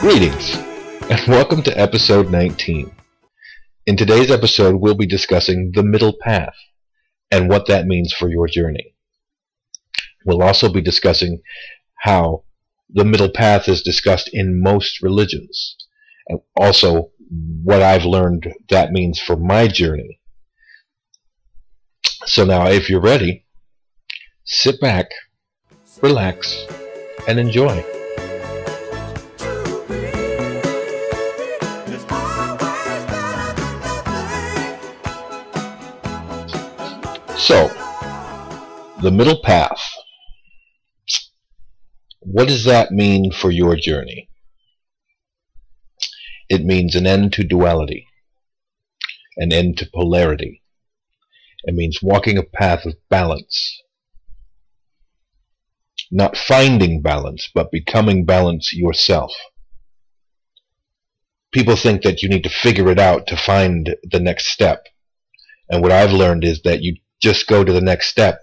Greetings, and welcome to episode 19. In today's episode, we'll be discussing the middle path and what that means for your journey. We'll also be discussing how the middle path is discussed in most religions, and also what I've learned that means for my journey. So now, if you're ready, sit back, relax, and enjoy. So, the middle path. What does that mean for your journey? It means an end to duality, an end to polarity. It means walking a path of balance. Not finding balance, but becoming balance yourself. People think that you need to figure it out to find the next step. And what I've learned is that you just go to the next step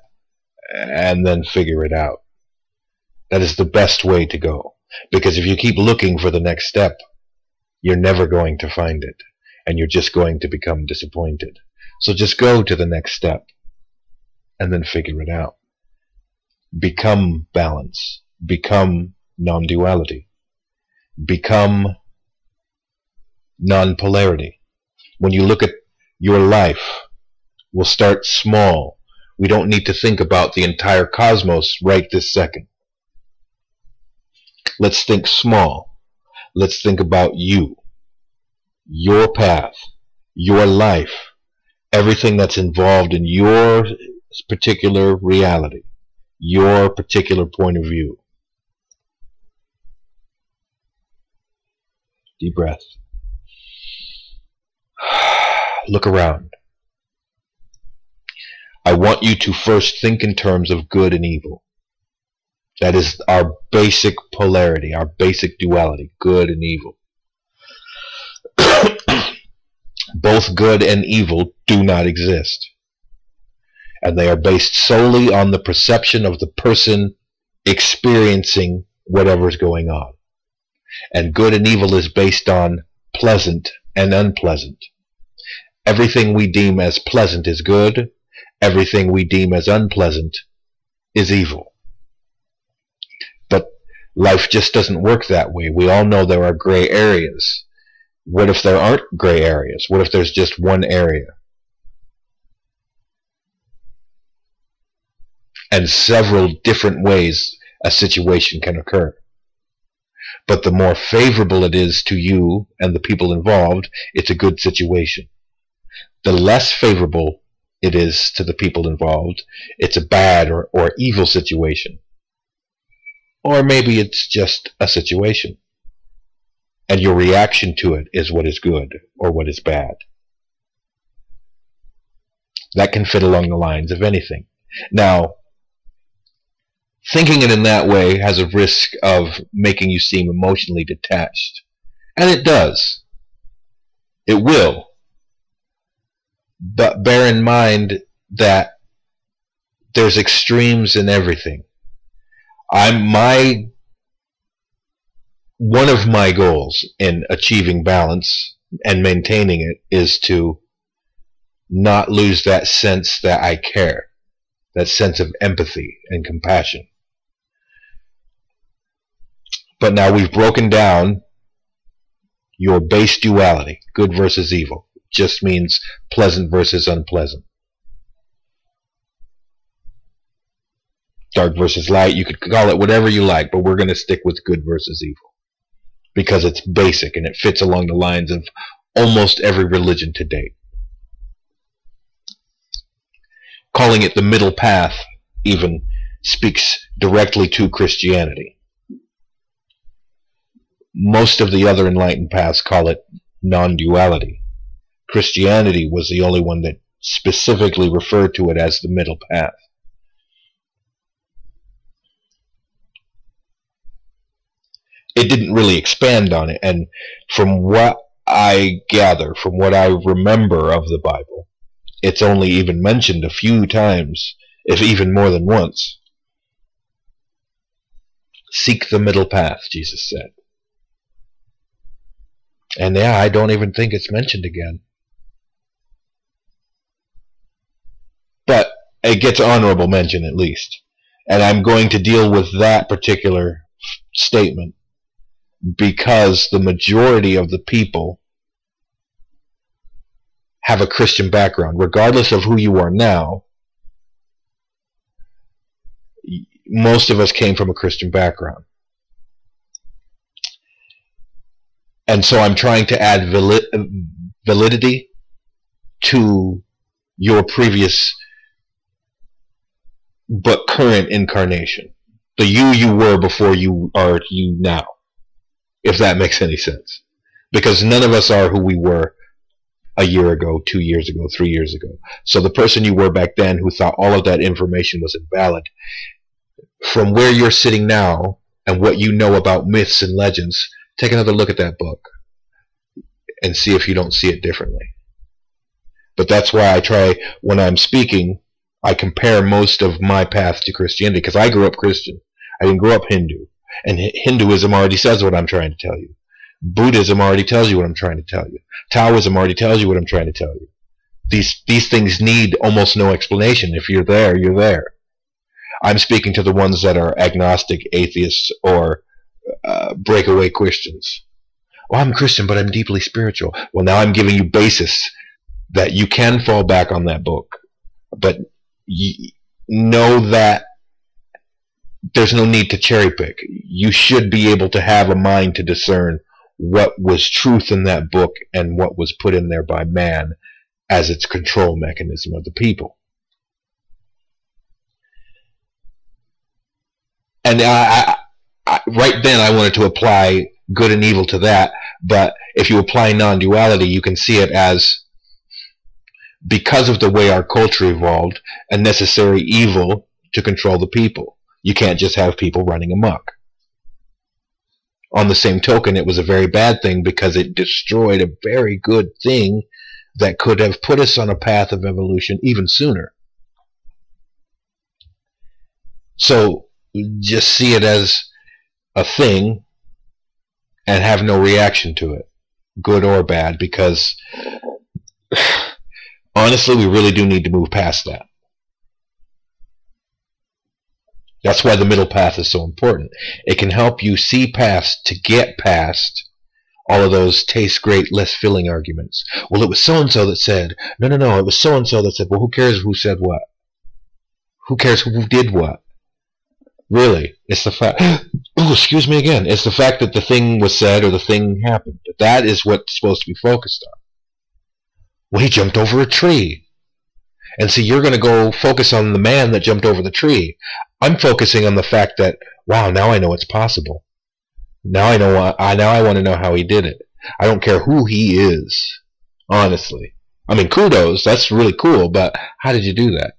and then figure it out. That is the best way to go. Because if you keep looking for the next step, you're never going to find it. And you're just going to become disappointed. So just go to the next step and then figure it out. Become balance. Become non-duality. Become non-polarity. When you look at your life, we'll start small. We don't need to think about the entire cosmos right this second. Let's think small. Let's think about you, your path, your life, everything that's involved in your particular reality, your particular point of view. Deep breath. Look around. I want you to first think in terms of good and evil. That is our basic polarity, our basic duality, good and evil. Both good and evil do not exist. And they are based solely on the perception of the person experiencing whatever is going on. And good and evil is based on pleasant and unpleasant. Everything we deem as pleasant is good. Everything we deem as unpleasant is evil. But life just doesn't work that way. We all know there are gray areas. What if there aren't gray areas? What if there's just one area? And several different ways a situation can occur. But the more favorable it is to you and the people involved, it's a good situation. The less favorable it is to the people involved, it's a bad or evil situation. Or maybe it's just a situation. And your reaction to it is what is good or what is bad. That can fit along the lines of anything. Now, thinking it in that way has a risk of making you seem emotionally detached. And it does. It will. But bear in mind that there's extremes in everything. One of my goals in achieving balance and maintaining it is to not lose that sense that I care, that sense of empathy and compassion. But now we've broken down your base duality, good versus evil. Just means pleasant versus unpleasant. Dark versus light, you could call it whatever you like, but we're going to stick with good versus evil because it's basic and it fits along the lines of almost every religion to date. Calling it the middle path even speaks directly to Christianity. Most of the other enlightened paths call it non-duality. Christianity was the only one that specifically referred to it as the middle path. It didn't really expand on it, and from what I gather, from what I remember of the Bible, it's only even mentioned a few times, if even more than once. Seek the middle path, Jesus said. And yeah, I don't even think it's mentioned again. But it gets honorable mention at least. And I'm going to deal with that particular statement because the majority of the people have a Christian background. Regardless of who you are now, most of us came from a Christian background. And so I'm trying to add validity to your previous but current incarnation. The you were before you are you now. If that makes any sense. Because none of us are who we were a year ago, 2 years ago, 3 years ago. So the person you were back then who thought all of that information was invalid, from where you're sitting now and what you know about myths and legends, take another look at that book and see if you don't see it differently. But that's why I try, when I'm speaking, I compare most of my path to Christianity, because I grew up Christian. I didn't grow up Hindu. And Hinduism already says what I'm trying to tell you. Buddhism already tells you what I'm trying to tell you. Taoism already tells you what I'm trying to tell you. These things need almost no explanation. If you're there, you're there. I'm speaking to the ones that are agnostic, atheists, or breakaway Christians. Well, I'm a Christian, but I'm deeply spiritual. Well, now I'm giving you basis that you can fall back on that book, but know that there's no need to cherry pick. You should be able to have a mind to discern what was truth in that book and what was put in there by man as its control mechanism of the people. And right then I wanted to apply good and evil to that, but if you apply non-duality, you can see it as, because of the way our culture evolved, a necessary evil to control the people. You can't just have people running amok. On the same token, it was a very bad thing because it destroyed a very good thing that could have put us on a path of evolution even sooner. So just see it as a thing and have no reaction to it, good or bad, because honestly, we really do need to move past that. That's why the middle path is so important. It can help you see past, to get past all of those taste great, less filling arguments. Well, it was so-and-so that said, no, no, no, it was so-and-so that said, well, who cares who said what? Who cares who did what? Really, it's the fact, oh, excuse me again, it's the fact that the thing was said or the thing happened. That is what's supposed to be focused on. Well, he jumped over a tree. And so you're going to go focus on the man that jumped over the tree. I'm focusing on the fact that, wow, now I know it's possible. Now I know. Now I want to know how he did it. I don't care who he is, honestly. I mean, kudos. That's really cool, but how did you do that?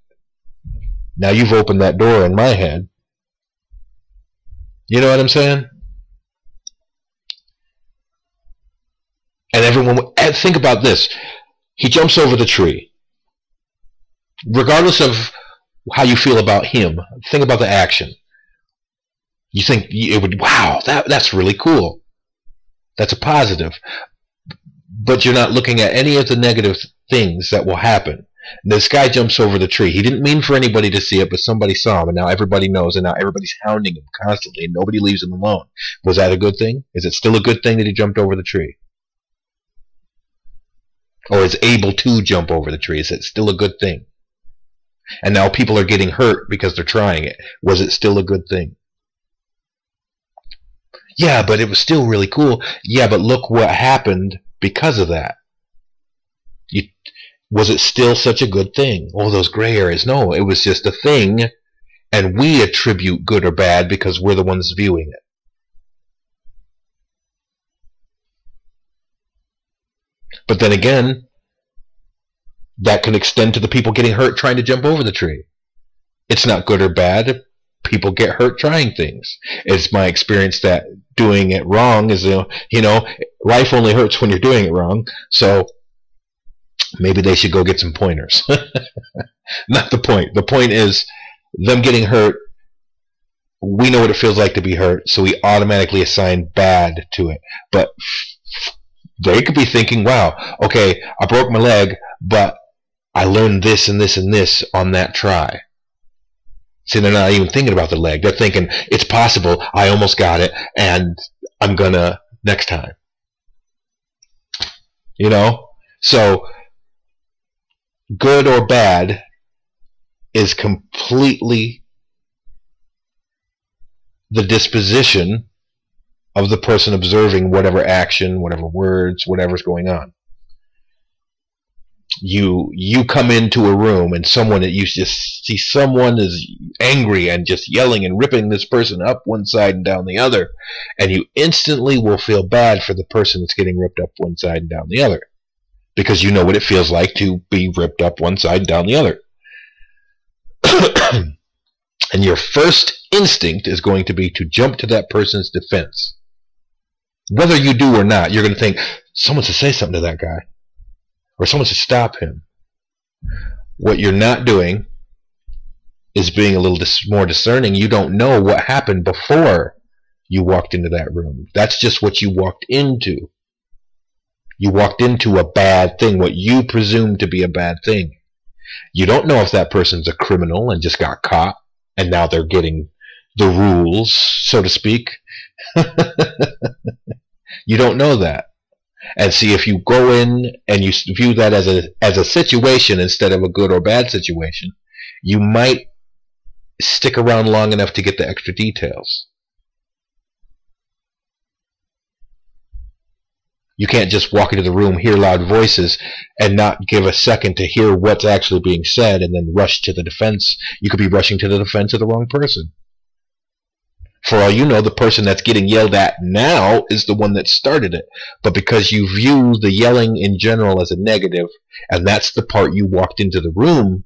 Now you've opened that door in my head. You know what I'm saying? And everyone, think about this. He jumps over the tree. Regardless of how you feel about him, think about the action. You think it would, wow, that's really cool. That's a positive. But you're not looking at any of the negative things that will happen. This guy jumps over the tree. He didn't mean for anybody to see it, but somebody saw him, and now everybody knows, and now everybody's hounding him constantly, and nobody leaves him alone. Was that a good thing? Is it still a good thing that he jumped over the tree? Or is able to jump over the tree? Is it still a good thing? And now people are getting hurt because they're trying it. Was it still a good thing? Yeah, but it was still really cool. Yeah, but look what happened because of that. Was it still such a good thing? All those gray areas. No, it was just a thing, and we attribute good or bad because we're the ones viewing it. But then again, that can extend to the people getting hurt trying to jump over the tree. It's not good or bad. People get hurt trying things. It's my experience that doing it wrong is, you know, life only hurts when you're doing it wrong. So maybe they should go get some pointers. Not the point. The point is them getting hurt. We know what it feels like to be hurt, so we automatically assign bad to it. But they could be thinking, wow, okay, I broke my leg, but I learned this and this and this on that try. See, they're not even thinking about the leg. They're thinking, it's possible, I almost got it, and I'm going to next time. You know? So, good or bad is completely the disposition of the person observing whatever action, whatever words, whatever's going on. You come into a room and someone that you just see someone is angry and just yelling and ripping this person up one side and down the other, and you instantly will feel bad for the person that's getting ripped up one side and down the other, because you know what it feels like to be ripped up one side and down the other. And your first instinct is going to be to jump to that person's defense. Whether you do or not, you're going to think, someone should say something to that guy, or someone should stop him. What you're not doing is being a little more discerning. You don't know what happened before you walked into that room. That's just what you walked into. You walked into a bad thing, what you presume to be a bad thing. You don't know if that person's a criminal and just got caught, and now they're getting the rules, so to speak. You don't know that. And see, if you go in and you view that as a situation instead of a good or bad situation, you might stick around long enough to get the extra details. You can't just walk into the room, hear loud voices, and not give a second to hear what's actually being said and then rush to the defense. You could be rushing to the defense of the wrong person. For all you know, the person that's getting yelled at now is the one that started it. But because you view the yelling in general as a negative, and that's the part you walked into the room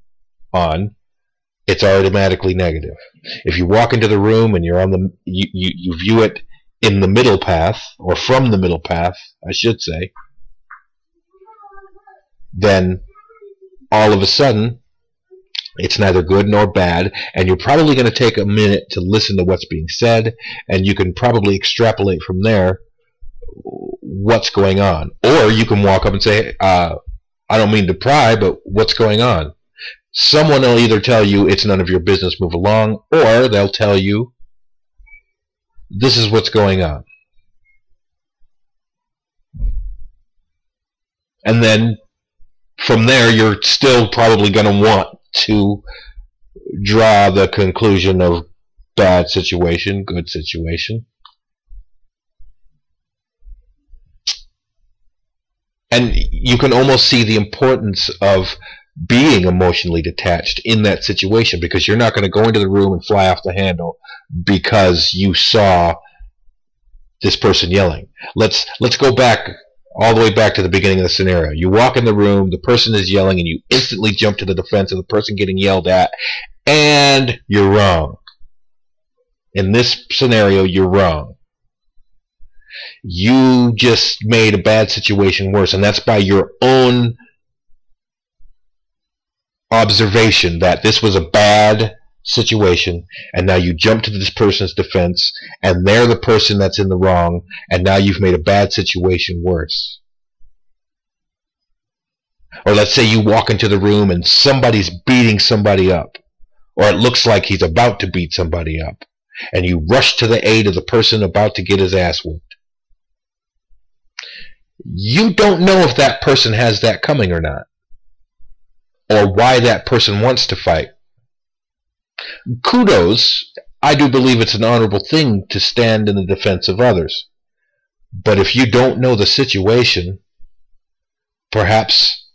on, it's automatically negative. If you walk into the room and you're on the, you view it in the middle path, or from the middle path, I should say, then all of a sudden it's neither good nor bad, and you're probably going to take a minute to listen to what's being said, and you can probably extrapolate from there what's going on. Or you can walk up and say, I don't mean to pry, but what's going on? Someone will either tell you it's none of your business, move along, or they'll tell you this is what's going on. And then from there, you're still probably going to want to draw the conclusion of bad situation, good situation. And you can almost see the importance of being emotionally detached in that situation, because you're not going to go into the room and fly off the handle because you saw this person yelling. Let's go back all the way back to the beginning of the scenario. You walk in the room, the person is yelling, and you instantly jump to the defense of the person getting yelled at, and you're wrong. In this scenario, you're wrong. You just made a bad situation worse, and that's by your own observation that this was a bad situation, and now you jump to this person's defense, and they're the person that's in the wrong, and now you've made a bad situation worse. Or let's say you walk into the room and somebody's beating somebody up, or it looks like he's about to beat somebody up, and you rush to the aid of the person about to get his ass whooped. You don't know if that person has that coming or not, or why that person wants to fight. Kudos, I do believe it's an honorable thing to stand in the defense of others. But if you don't know the situation, perhaps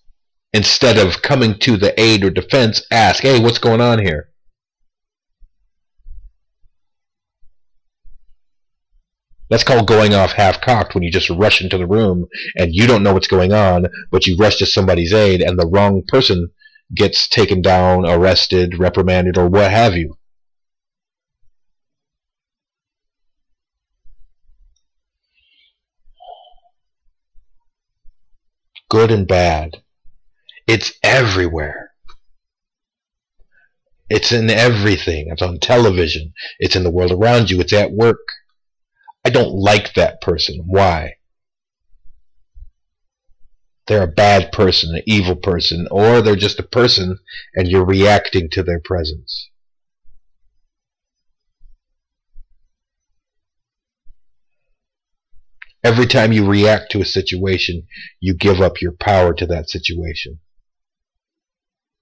instead of coming to the aid or defense, ask, hey, what's going on here? That's called going off half-cocked, when you just rush into the room and you don't know what's going on, but you rush to somebody's aid and the wrong person gets taken down, arrested, reprimanded, or what have you. Good and bad. It's everywhere. It's in everything. It's on television. It's in the world around you. It's at work. I don't like that person. Why? they're a bad person, an evil person, or they're just a person and you're reacting to their presence. Every time you react to a situation, you give up your power to that situation.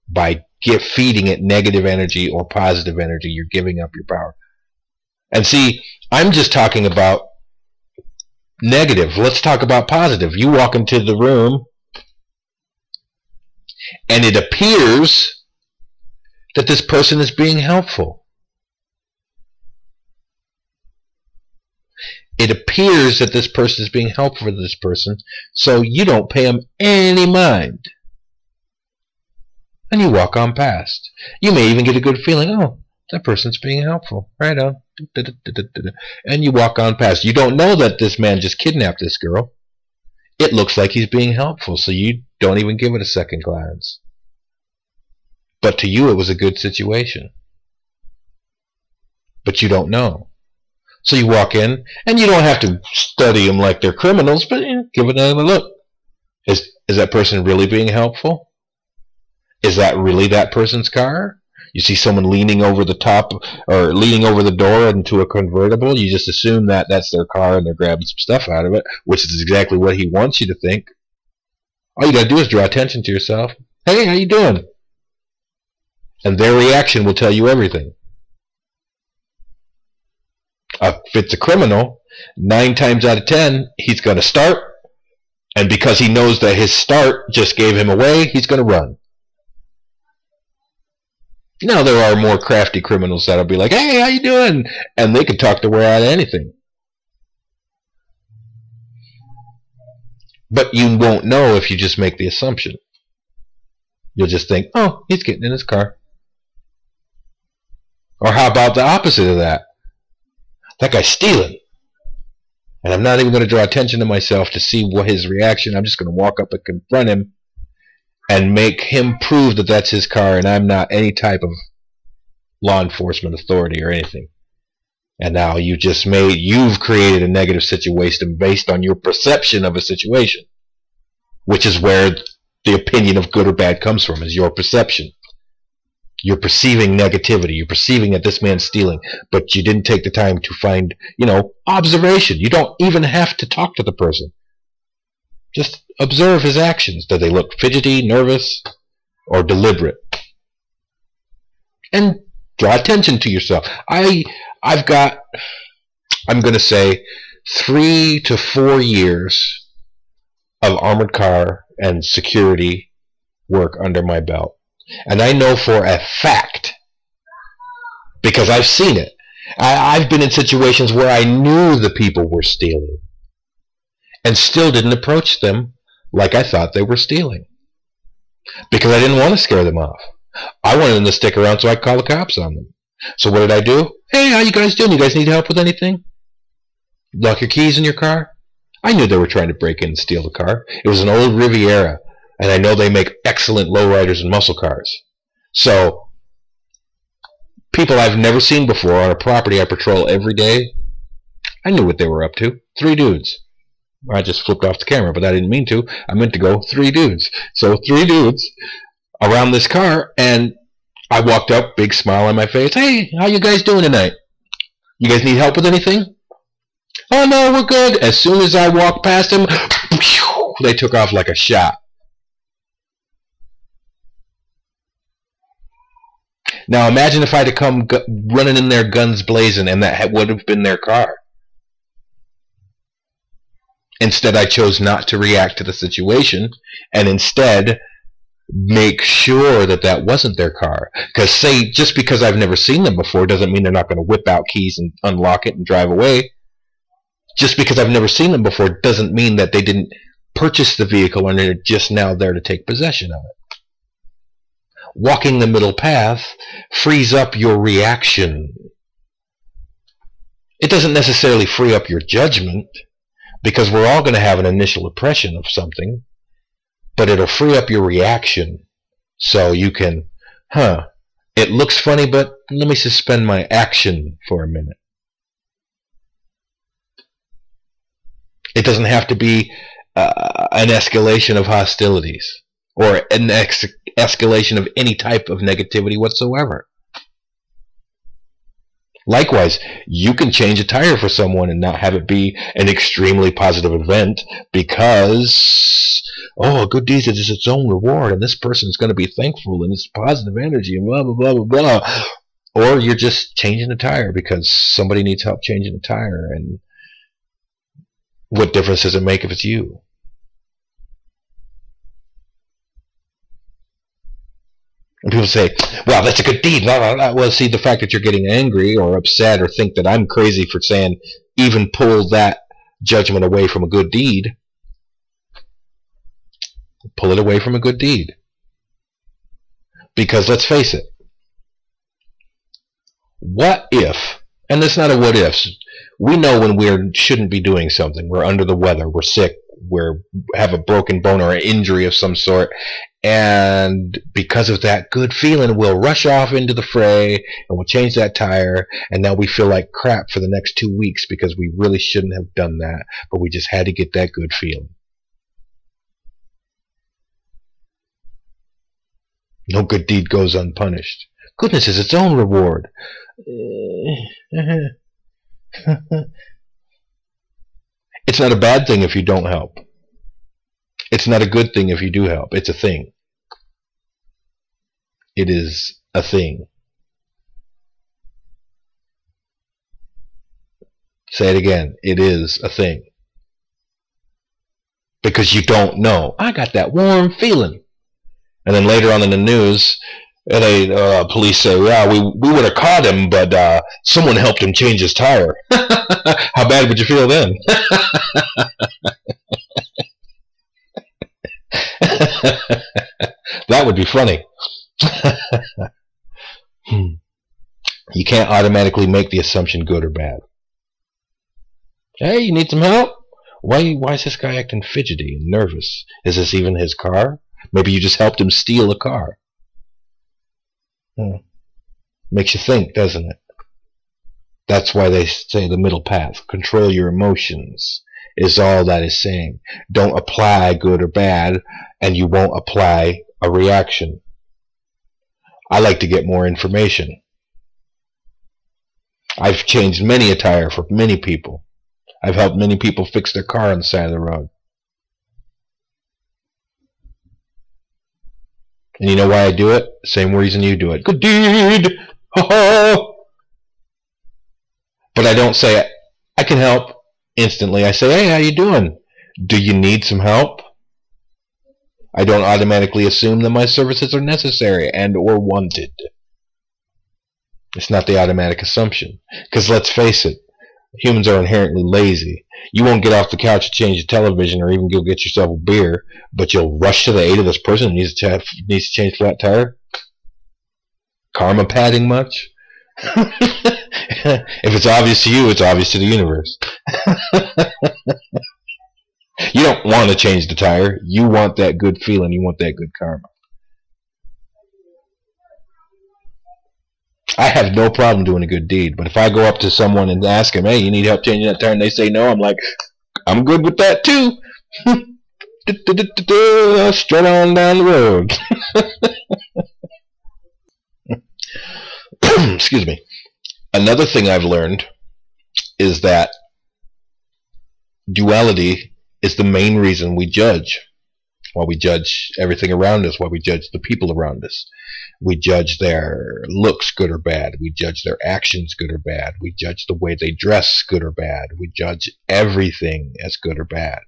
By feeding it negative energy or positive energy, you're giving up your power. And see, I'm just talking about negative. Let's talk about positive. You walk into the room, and it appears that this person is being helpful. It appears that this person is being helpful to this person, so you don't pay them any mind. And you walk on past. You may even get a good feeling, oh, that person's being helpful. Right on. And you walk on past. You don't know that this man just kidnapped this girl. It looks like he's being helpful, so you don't even give it a second glance. But to you, it was a good situation. But you don't know. So you walk in, and you don't have to study them like they're criminals, but you know, give it another look. Is that person really being helpful? Is that really that person's car? You see someone leaning over the top or leaning over the door into a convertible, you just assume that that's their car and they're grabbing some stuff out of it, which is exactly what he wants you to think. All you gotta do is draw attention to yourself. Hey, how you doing? And their reaction will tell you everything. If it's a criminal, 9 times out of 10, he's going to start, and because he knows that his start just gave him away, he's going to run. Now there are more crafty criminals that'll be like, hey, how you doing? And they can talk their way out of anything. But you won't know if you just make the assumption. You'll just think, oh, he's getting in his car. Or how about the opposite of that? That guy's stealing. And I'm not even going to draw attention to myself to see what his reaction. I'm just going to walk up and confront him and make him prove that that's his car and I'm not any type of law enforcement authority or anything. And now you've created a negative situation based on your perception of a situation, which is where the opinion of good or bad comes from, is your perception. You're perceiving negativity. You're perceiving that this man's stealing, but you didn't take the time to find, you know, observation. You don't even have to talk to the person. Just observe his actions. Do they look fidgety, nervous, or deliberate? And draw attention to yourself. I've got, I'm going to say, 3 to 4 years of armored car and security work under my belt. And I know for a fact, because I've seen it. I've been in situations where I knew the people were stealing and still didn't approach them like I thought they were stealing, because I didn't want to scare them off. I wanted them to stick around so I could call the cops on them. So what did I do? Hey, how you guys doing? You guys need help with anything? Lock your keys in your car? I knew they were trying to break in and steal the car. It was an old Riviera. And I know they make excellent lowriders and muscle cars. So, people I've never seen before on a property I patrol every day, I knew what they were up to. 3 dudes. I just flipped off the camera, but I didn't mean to. I meant to go 3 dudes. So 3 dudes around this car, and I walked up, big smile on my face. Hey, how you guys doing tonight? You guys need help with anything? Oh, no, we're good. As soon as I walked past them, they took off like a shot. Now imagine if I'd have come running in there guns blazing and that would have been their car. Instead I chose not to react to the situation and instead make sure that that wasn't their car. Because say, just because I've never seen them before doesn't mean they're not going to whip out keys and unlock it and drive away. Just because I've never seen them before doesn't mean that they didn't purchase the vehicle and they're just now there to take possession of it. Walking the middle path frees up your reaction. It doesn't necessarily free up your judgment, because we're all going to have an initial impression of something, but it'll free up your reaction so you can, huh, it looks funny, but let me suspend my action for a minute. It doesn't have to be an escalation of hostilities or an escalation of any type of negativity whatsoever. Likewise, you can change a tire for someone and not have it be an extremely positive event because, oh, a good deed is its own reward, and this person's going to be thankful, and it's positive energy, and blah, blah, blah, blah, blah. Or you're just changing a tire because somebody needs help changing a tire, and what difference does it make if it's you? And people say, wow, that's a good deed. Blah, blah, blah. Well, see, the fact that you're getting angry or upset or think that I'm crazy for saying, even pull that judgment away from a good deed. Pull it away from a good deed. Because let's face it, what if, and it's not a what ifs, we know when we shouldn't be doing something. We're under the weather, we're sick, we have a broken bone or an injury of some sort, and because of that good feeling, we'll rush off into the fray and we'll change that tire, and now we feel like crap for the next 2 weeks because we really shouldn't have done that, but we just had to get that good feeling. No good deed goes unpunished. Goodness is its own reward. It's not a bad thing if you don't help. It's not a good thing if you do help. It's a thing. It is a thing. Say it again. It is a thing. Because you don't know. I got that warm feeling. And then later on in the news, they, police say, yeah, we would have caught him, but someone helped him change his tire. How bad would you feel then? That would be funny. You can't automatically make the assumption good or bad. Hey, you need some help? Why is this guy acting fidgety and nervous? Is this even his car? Maybe you just helped him steal a car. Makes you think, doesn't it? That's why they say the middle path. Control your emotions is all that is saying. Don't apply good or bad, and you won't apply a reaction. I like to get more information. I've changed many a tire for many people. I've helped many people fix their car on the side of the road. And you know why I do it? Same reason you do it. Good deed! Ho-ho! But I don't say, I can help instantly. I say, hey, how you doing? Do you need some help? I don't automatically assume that my services are necessary and or wanted. It's not the automatic assumption. Because let's face it, humans are inherently lazy. You won't get off the couch and change the television or even go get yourself a beer, but you'll rush to the aid of this person who needs to change flat tire? Karma padding much? If it's obvious to you, it's obvious to the universe. You don't want to change the tire. You want that good feeling. You want that good karma. I have no problem doing a good deed, but if I go up to someone and ask them, hey, you need help changing that tire, and they say no, I'm like, I'm good with that too. Straight on down the road. Excuse me. Another thing I've learned is that duality is the main reason we judge. While we judge everything around us, while we judge the people around us. We judge their looks good or bad. We judge their actions good or bad. We judge the way they dress good or bad. We judge everything as good or bad.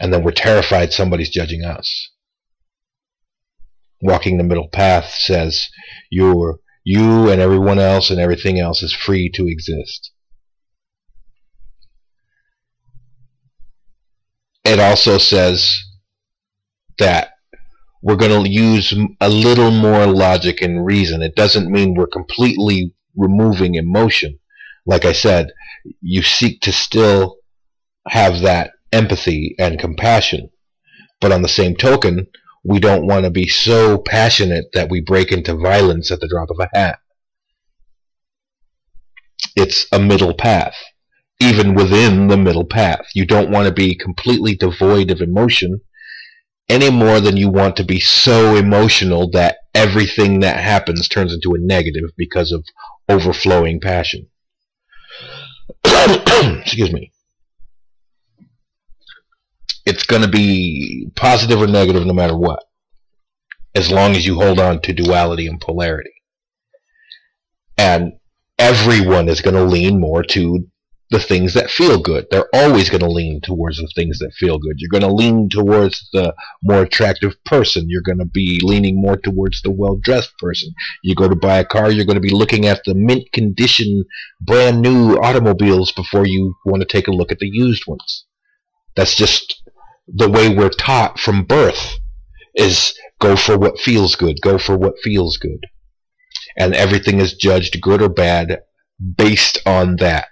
And then we're terrified somebody's judging us. Walking the middle path says you and everyone else and everything else is free to exist. It also says that we're going to use a little more logic and reason. It doesn't mean we're completely removing emotion. Like I said, you seek to still have that empathy and compassion. But on the same token, we don't want to be so passionate that we break into violence at the drop of a hat. It's a middle path. even within the middle path. You don't want to be completely devoid of emotion any more than you want to be so emotional that everything that happens turns into a negative because of overflowing passion. Excuse me. It's going to be positive or negative no matter what, as long as you hold on to duality and polarity. And everyone is going to lean more to the things that feel good. They're always going to lean towards the things that feel good. You're going to lean towards the more attractive person. You're going to be leaning more towards the well-dressed person. You go to buy a car, you're going to be looking at the mint-condition, brand-new automobiles before you want to take a look at the used ones. That's just the way we're taught from birth, is go for what feels good, go for what feels good. And everything is judged good or bad based on that.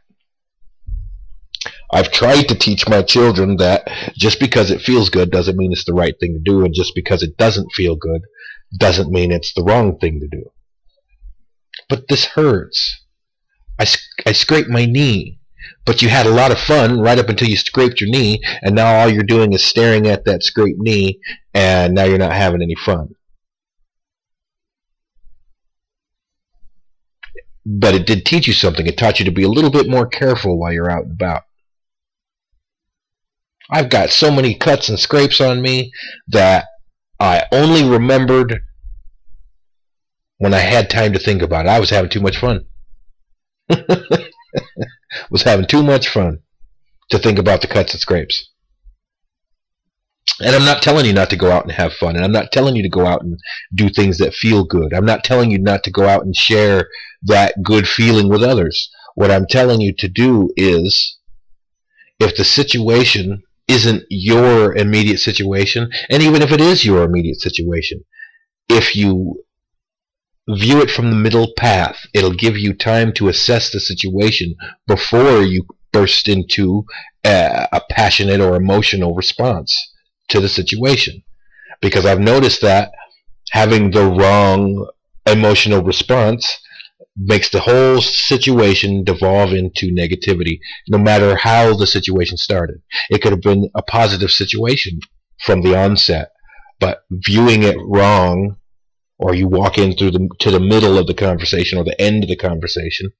I've tried to teach my children that just because it feels good doesn't mean it's the right thing to do, and just because it doesn't feel good doesn't mean it's the wrong thing to do. But this hurts. I scraped my knee. But you had a lot of fun right up until you scraped your knee, and now all you're doing is staring at that scraped knee, and now you're not having any fun. But it did teach you something. It taught you to be a little bit more careful while you're out and about. I've got so many cuts and scrapes on me that I only remembered when I had time to think about it. I was having too much fun. Was having too much fun to think about the cuts and scrapes. And I'm not telling you not to go out and have fun, and I'm not telling you to go out and do things that feel good. I'm not telling you not to go out and share that good feeling with others. What I'm telling you to do is, if the situation isn't your immediate situation, and even if it is your immediate situation, if you view it from the middle path, it'll give you time to assess the situation before you burst into a passionate or emotional response to the situation. Because I've noticed that having the wrong emotional response makes the whole situation devolve into negativity, no matter how the situation started. It could have been a positive situation from the onset, but viewing it wrong, or you walk in through to the middle of the conversation, or the end of the conversation,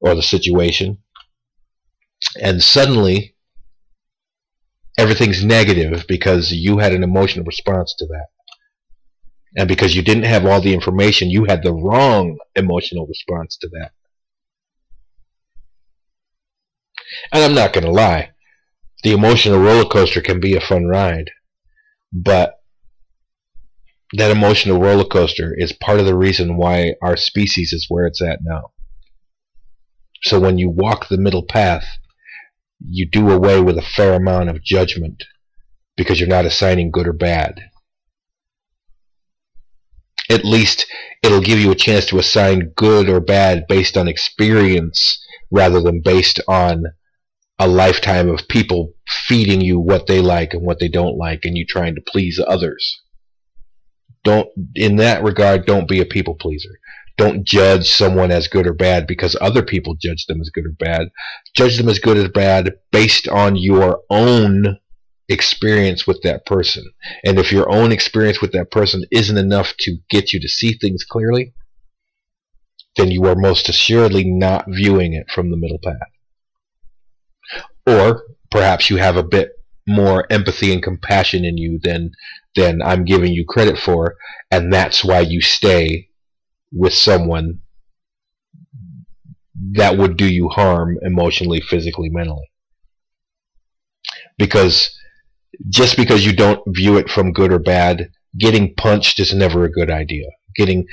or the situation, and suddenly everything's negative because you had an emotional response to that. And because you didn't have all the information, you had the wrong emotional response to that. And I'm not going to lie, the emotional roller coaster can be a fun ride, but that emotional roller coaster is part of the reason why our species is where it's at now. So when you walk the middle path, you do away with a fair amount of judgment, because you're not assigning good or bad. At least it'll give you a chance to assign good or bad based on experience, rather than based on a lifetime of people feeding you what they like and what they don't like, and you trying to please others. Don't, in that regard, don't be a people pleaser. Don't judge someone as good or bad because other people judge them as good or bad. Judge them as good or bad based on your own experience with that person. And if your own experience with that person isn't enough to get you to see things clearly, then you are most assuredly not viewing it from the middle path. Or perhaps you have a bit more empathy and compassion in you than I'm giving you credit for, and that's why you stay with someone that would do you harm emotionally, physically, mentally. Because just because you don't view it from good or bad, getting punched is never a good idea. Getting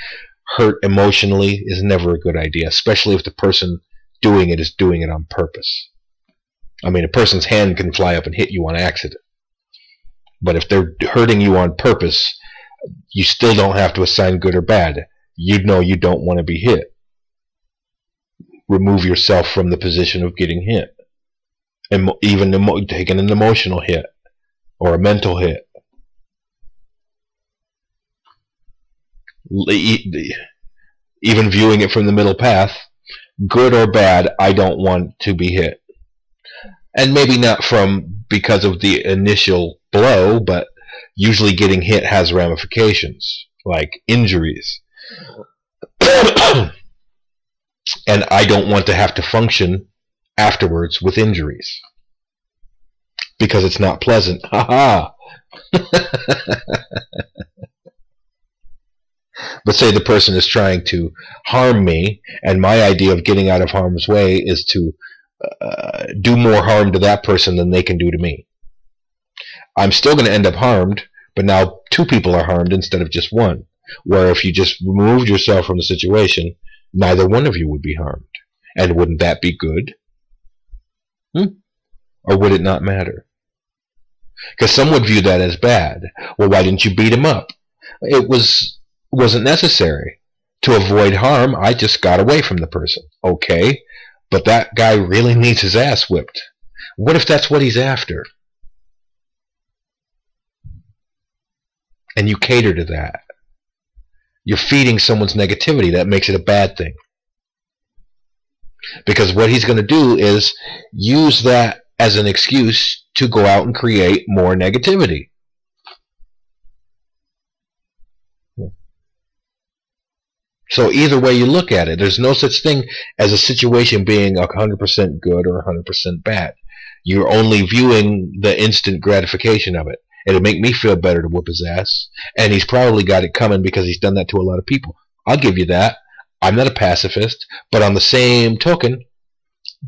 hurt emotionally is never a good idea, especially if the person doing it is doing it on purpose. I mean, a person's hand can fly up and hit you on accident. But if they're hurting you on purpose, you still don't have to assign good or bad. You know you don't want to be hit. Remove yourself from the position of getting hit. And even taking an emotional hit or a mental hit. Even viewing it from the middle path, good or bad, I don't want to be hit. and maybe not from because of the initial blow, but usually getting hit has ramifications, like injuries. And I don't want to have to function afterwards with injuries, because it's not pleasant. Ha ha. But say the person is trying to harm me, and my idea of getting out of harm's way is to do more harm to that person than they can do to me. I'm still going to end up harmed, but now two people are harmed instead of just one. Where if you just removed yourself from the situation, neither one of you would be harmed. And wouldn't that be good? Hmm? Or would it not matter? Because some would view that as bad. Well, why didn't you beat him up? It wasn't necessary. To avoid harm, I just got away from the person. Okay, but that guy really needs his ass whipped. What if that's what he's after? And you cater to that. You're feeding someone's negativity. That makes it a bad thing. Because what he's going to do is use that as an excuse to go out and create more negativity. So either way you look at it, there's no such thing as a situation being 100% good or 100% bad. You're only viewing the instant gratification of it. It'll make me feel better to whoop his ass, and he's probably got it coming because he's done that to a lot of people. I'll give you that. I'm not a pacifist, but on the same token,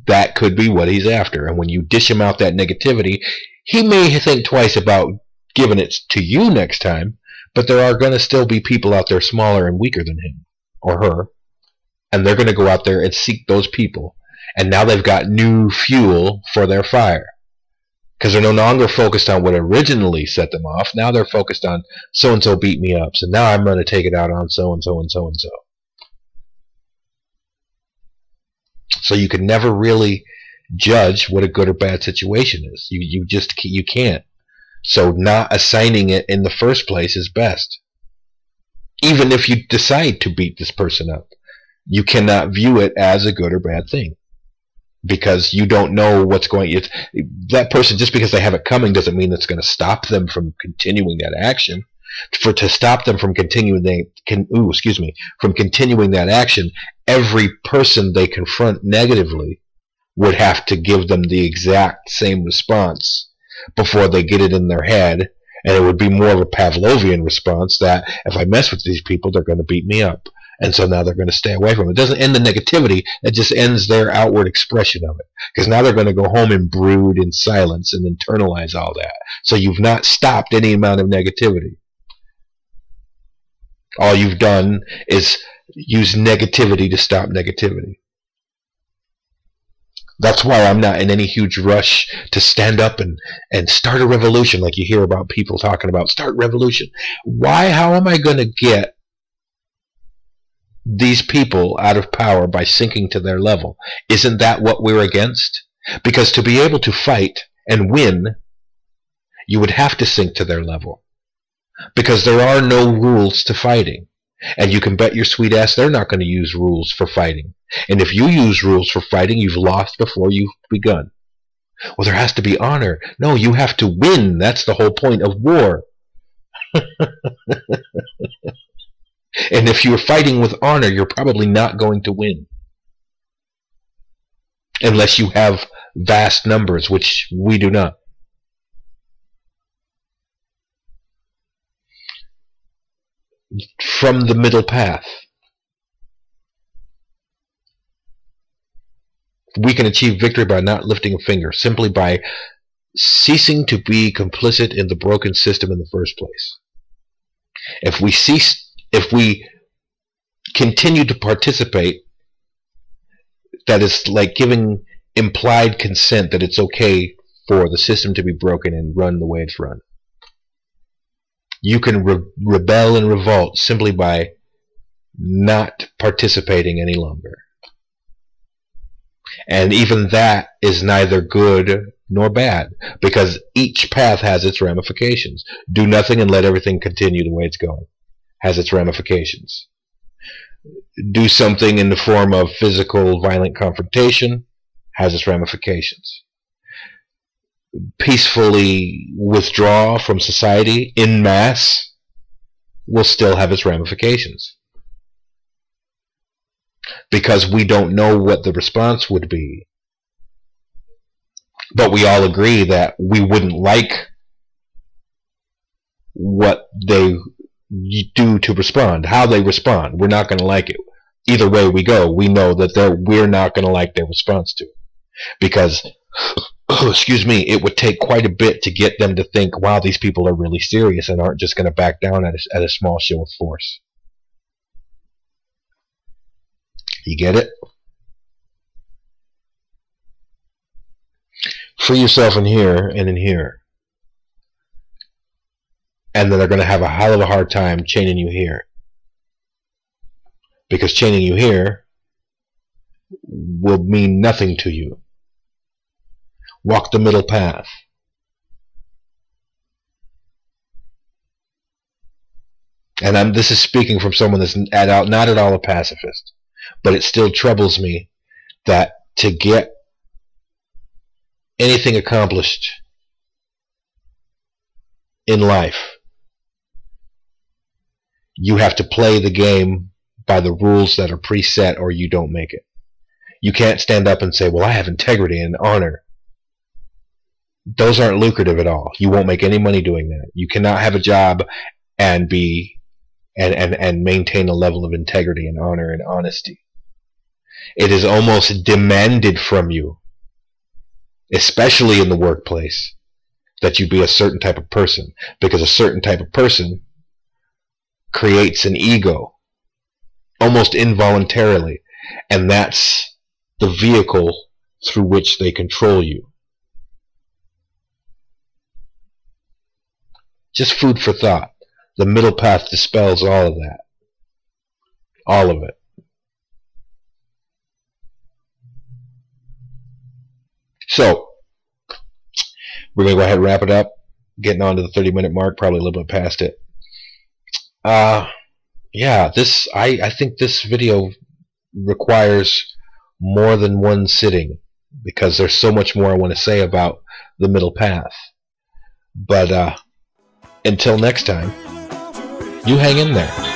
that could be what he's after. And when you dish him out that negativity, he may think twice about giving it to you next time, but there are going to still be people out there smaller and weaker than him or her, and they're going to go out there and seek those people, and now they've got new fuel for their fire, because they're no longer focused on what originally set them off. Now they're focused on so-and-so beat me up, so now I'm going to take it out on so-and-so and so-and-so. So you can never really judge what a good or bad situation is. You can't. So not assigning it in the first place is best. Even if you decide to beat this person up, you cannot view it as a good or bad thing, because you don't know what's going on. That person, just because they have it coming doesn't mean it's going to stop them from continuing that action. To stop them from continuing that action, every person they confront negatively would have to give them the exact same response before they get it in their head. And it would be more of a Pavlovian response that if I mess with these people, they're going to beat me up. And so now they're going to stay away from it. It doesn't end the negativity. It just ends their outward expression of it. Because now they're going to go home and brood in silence and internalize all that. So you've not stopped any amount of negativity. All you've done is use negativity to stop negativity. That's why I'm not in any huge rush to stand up and start a revolution, like you hear about people talking about, start revolution. Why? How am I going to get these people out of power by sinking to their level? Isn't that what we're against? Because to be able to fight and win, you would have to sink to their level. Because there are no rules to fighting. And you can bet your sweet ass they're not going to use rules for fighting. And if you use rules for fighting, you've lost before you've begun. Well, there has to be honor. No, you have to win. That's the whole point of war. And if you're fighting with honor, you're probably not going to win. Unless you have vast numbers, which we do not. From the middle path, we can achieve victory by not lifting a finger, simply by ceasing to be complicit in the broken system in the first place. If we continue to participate, that is like giving implied consent that it's okay for the system to be broken and run the way it's run. You can rebel and revolt simply by not participating any longer. And even that is neither good nor bad, because each path has its ramifications. Do nothing and let everything continue the way it's going has its ramifications. Do something in the form of physical, violent confrontation has its ramifications. peacefully withdraw from society en masse will still have its ramifications, because we don't know what the response would be. But we all agree that we wouldn't like what they do to respond, how they respond. We're not going to like it. Either way we go, we know that we're not going to like their response to it. Because, excuse me, it would take quite a bit to get them to think, wow, these people are really serious and aren't just going to back down at a small show of force. You get it? Free yourself in here and in here. And then they're going to have a hell of a hard time chaining you here. Because chaining you here will mean nothing to you. Walk the middle path. And this is speaking from someone that's not at all a pacifist. But it still troubles me that to get anything accomplished in life, you have to play the game by the rules that are preset, or you don't make it. You can't stand up and say, well, I have integrity and honor. Those aren't lucrative at all. You won't make any money doing that. You cannot have a job and maintain a level of integrity and honor and honesty. It is almost demanded from you, especially in the workplace, that you be a certain type of person, because a certain type of person creates an ego almost involuntarily, and that's the vehicle through which they control you. Just food for thought. The middle path dispels all of that. All of it. So, we're going to go ahead and wrap it up. Getting on to the 30-minute mark, probably a little bit past it. Yeah, I think this video requires more than one sitting, because there's so much more I want to say about the middle path. But until next time, you hang in there.